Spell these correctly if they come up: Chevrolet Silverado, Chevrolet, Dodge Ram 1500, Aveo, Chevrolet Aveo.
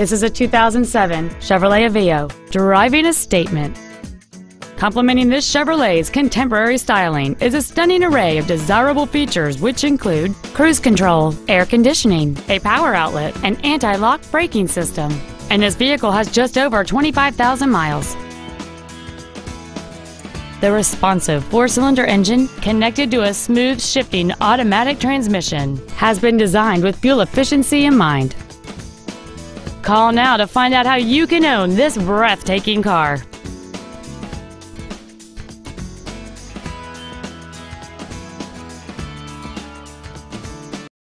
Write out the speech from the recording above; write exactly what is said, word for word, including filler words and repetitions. This is a two thousand seven Chevrolet Aveo, driving a statement. Complementing this Chevrolet's contemporary styling is a stunning array of desirable features, which include cruise control, air conditioning, a power outlet, an anti-lock braking system. And this vehicle has just over twenty-five thousand miles. The responsive four-cylinder engine, connected to a smooth shifting automatic transmission, has been designed with fuel efficiency in mind. Call now to find out how you can own this breathtaking car.